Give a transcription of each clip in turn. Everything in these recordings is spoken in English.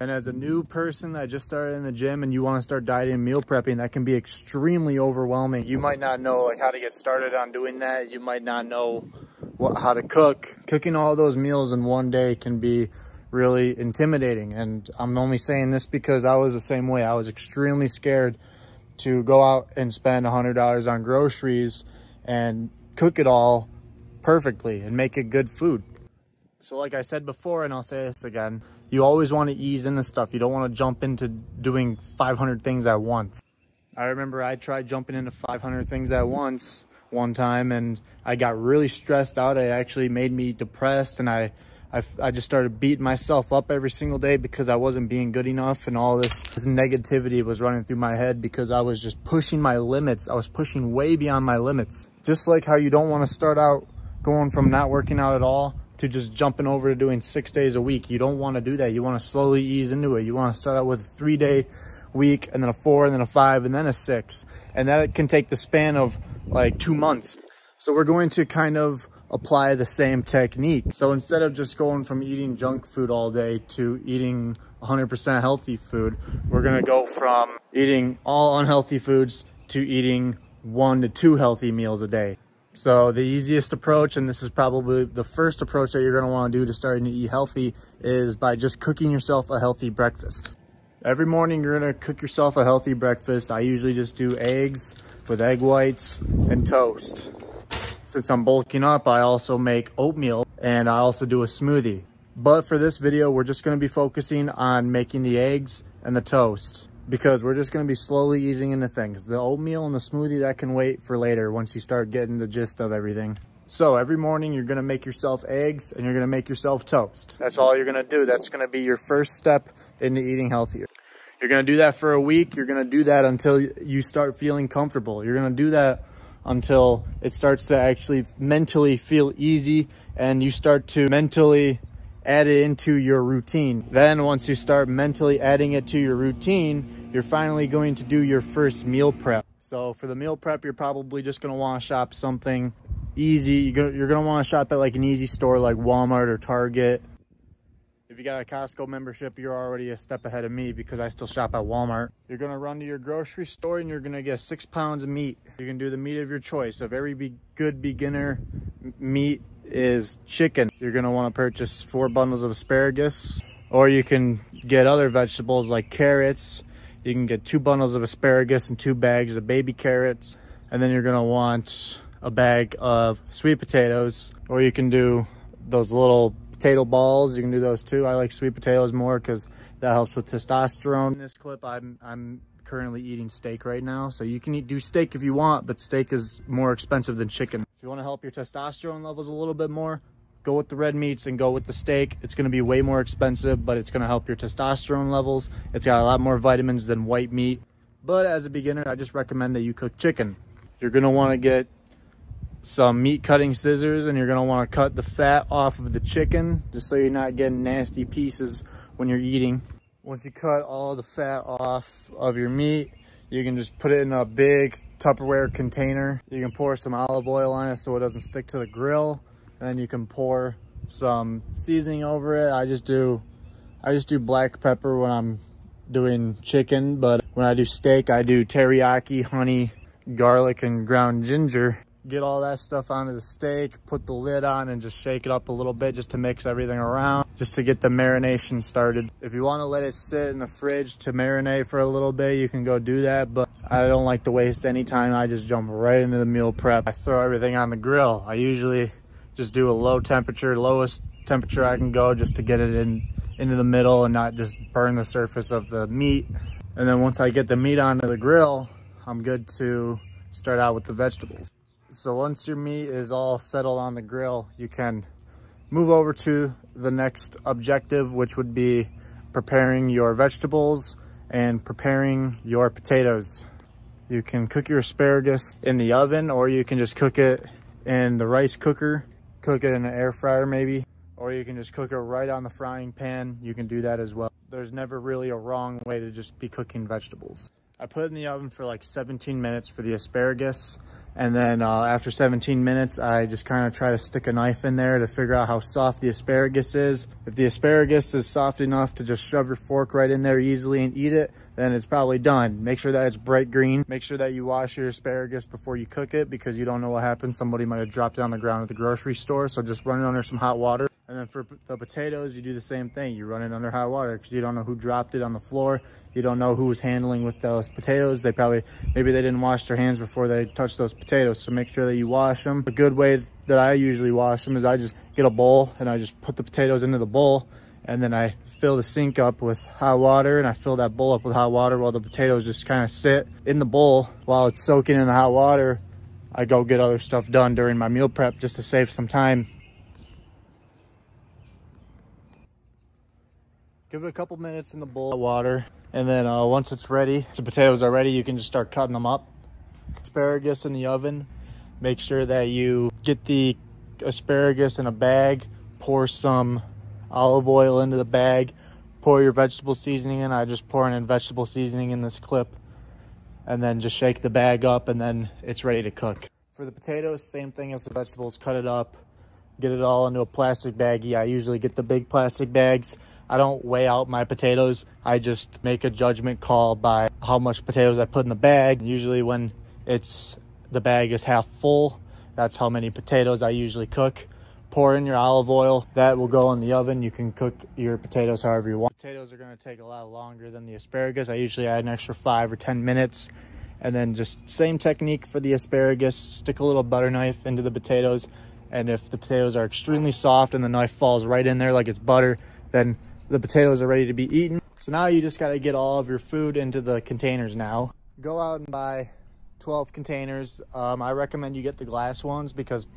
And as a new person that just started in the gym and you want to start dieting and meal prepping, that can be extremely overwhelming. You might not know like how to get started on doing that. You might not know how to cook. Cooking all those meals in one day can be really intimidating. And I'm only saying this because I was the same way. I was extremely scared to go out and spend $100 on groceries and cook it all perfectly and make it good food. So like I said before, and I'll say this again, you always want to ease into stuff. You don't want to jump into doing 500 things at once. I remember I tried jumping into 500 things at once one time, and I got really stressed out. It actually made me depressed, and I just started beating myself up every single day because I wasn't being good enough, and all this negativity was running through my head because I was just pushing my limits. I was pushing way beyond my limits. Just like how you don't want to start out going from not working out at all to just jumping over to doing 6 days a week. You don't want to do that. You want to slowly ease into it. You want to start out with a 3-day week, and then a 4, and then a 5, and then a 6. And that can take the span of like 2 months. So we're going to kind of apply the same technique. So instead of just going from eating junk food all day to eating 100% healthy food, we're going to go from eating all unhealthy foods to eating 1 to 2 healthy meals a day. So the easiest approach, and this is probably the first approach that you're going to want to do to starting to eat healthy, is by just cooking yourself a healthy breakfast. Every morning you're going to cook yourself a healthy breakfast. I usually just do eggs with egg whites and toast. Since I'm bulking up, I also make oatmeal, and I also do a smoothie. But for this video, we're just going to be focusing on making the eggs and the toast, because we're just going to be slowly easing into things. The oatmeal and the smoothie, that can wait for later once you start getting the gist of everything. So every morning you're going to make yourself eggs and you're going to make yourself toast. That's all you're going to do. That's going to be your first step into eating healthier. You're going to do that for a week. You're going to do that until you start feeling comfortable. You're going to do that until it starts to actually mentally feel easy and you start to mentally add it into your routine. Then once you start mentally adding it to your routine, you're finally going to do your first meal prep. So for the meal prep, you're probably just going to want to shop something easy. You're going to want to shop at like an easy store like Walmart or Target. If you got a Costco membership, you're already a step ahead of me because I still shop at Walmart. You're going to run to your grocery store and you're going to get 6 pounds of meat. You can do the meat of your choice. Of every good beginner meat is chicken. You're going to want to purchase 4 bundles of asparagus, or you can get other vegetables like carrots. You can get 2 bundles of asparagus and 2 bags of baby carrots, and then you're going to want a bag of sweet potatoes, or you can do those little potato balls. You can do those too. I like sweet potatoes more because that helps with testosterone. In this clip, I'm currently eating steak right now, so you can do steak if you want, but steak is more expensive than chicken. If you want to help your testosterone levels a little bit more, go with the red meats and go with the steak. It's going to be way more expensive, but it's going to help your testosterone levels. It's got a lot more vitamins than white meat. But as a beginner, I just recommend that you cook chicken. You're going to want to get some meat cutting scissors, and you're going to want to cut the fat off of the chicken just so you're not getting nasty pieces when you're eating. Once you cut all the fat off of your meat, you can just put it in a big Tupperware container. You can pour some olive oil on it so it doesn't stick to the grill, and then you can pour some seasoning over it. I just do black pepper when I'm doing chicken, but when I do steak, I do teriyaki, honey, garlic, and ground ginger. Get all that stuff onto the steak, put the lid on, and just shake it up a little bit just to mix everything around, just to get the marination started. If you want to let it sit in the fridge to marinate for a little bit, you can go do that, but I don't like to waste any time. I just jump right into the meal prep. I throw everything on the grill. I usually just do a low temperature, lowest temperature I can go, just to get it into the middle and not just burn the surface of the meat. And then once I get the meat onto the grill, I'm good to start out with the vegetables. So once your meat is all settled on the grill, you can move over to the next objective, which would be preparing your vegetables and preparing your potatoes. You can cook your asparagus in the oven, or you can just cook it in the rice cooker, cook it in an air fryer maybe, or you can just cook it right on the frying pan. You can do that as well. There's never really a wrong way to just be cooking vegetables. I put it in the oven for like 17 minutes for the asparagus, And then after 17 minutes, I just kind of try to stick a knife in there to figure out how soft the asparagus is. If the asparagus is soft enough to just shove your fork right in there easily and eat it, then it's probably done. Make sure that it's bright green. Make sure that you wash your asparagus before you cook it, because you don't know what happens. Somebody might have dropped it on the ground at the grocery store, so just run it under some hot water. And then for the potatoes, you do the same thing. You run it under hot water because you don't know who dropped it on the floor. You don't know who was handling with those potatoes. They probably, maybe they didn't wash their hands before they touched those potatoes. So make sure that you wash them. A good way that I usually wash them is I just get a bowl and I just put the potatoes into the bowl, and then I fill the sink up with hot water, and I fill that bowl up with hot water while the potatoes just kind of sit in the bowl while it's soaking in the hot water. I go get other stuff done during my meal prep just to save some time. Give it a couple minutes in the bowl of water, and then once it's ready, the potatoes are ready, you can just start cutting them up. Asparagus in the oven. Make sure that you get the asparagus in a bag, pour some olive oil into the bag, pour your vegetable seasoning in. I just pour in vegetable seasoning in this clip, and then just shake the bag up, and then it's ready to cook. For the potatoes, same thing as the vegetables, cut it up, get it all into a plastic baggie. I usually get the big plastic bags. I don't weigh out my potatoes. I just make a judgment call by how much potatoes I put in the bag. Usually when the bag is half full, that's how many potatoes I usually cook. Pour in your olive oil. That will go in the oven. You can cook your potatoes however you want. Potatoes are gonna take a lot longer than the asparagus. I usually add an extra 5 or 10 minutes. And then just same technique for the asparagus. Stick a little butter knife into the potatoes. And if the potatoes are extremely soft and the knife falls right in there like it's butter, then the potatoes are ready to be eaten. So now you just gotta get all of your food into the containers now. Go out and buy 12 containers. I recommend you get the glass ones, because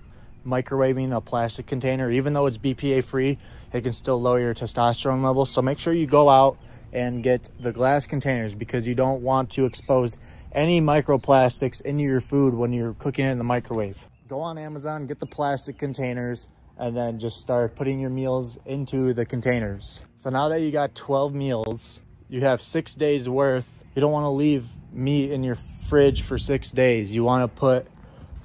microwaving a plastic container, even though it's BPA free, it can still lower your testosterone levels. So make sure you go out and get the glass containers, because you don't want to expose any microplastics into your food when you're cooking it in the microwave. Go on Amazon, get the plastic containers, and then just start putting your meals into the containers. So now that you got 12 meals, you have 6 days worth. You don't want to leave meat in your fridge for 6 days. You want to put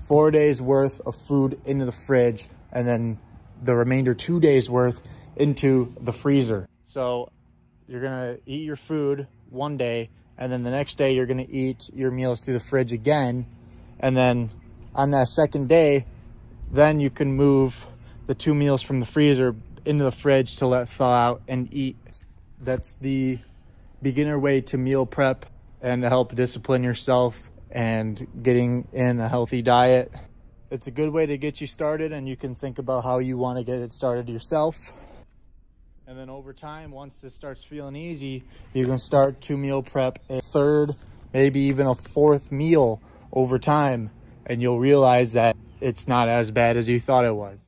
4 days worth of food into the fridge, and then the remainder 2 days worth into the freezer. So you're going to eat your food one day, and then the next day you're going to eat your meals through the fridge again. And then on that second day, then you can move the 2 meals from the freezer into the fridge to let thaw out and eat. That's the beginner way to meal prep and to help discipline yourself and getting in a healthy diet. It's a good way to get you started, and you can think about how you want to get it started yourself. And then over time, once this starts feeling easy, you can start to meal prep a third, maybe even a fourth meal over time, and you'll realize that it's not as bad as you thought it was.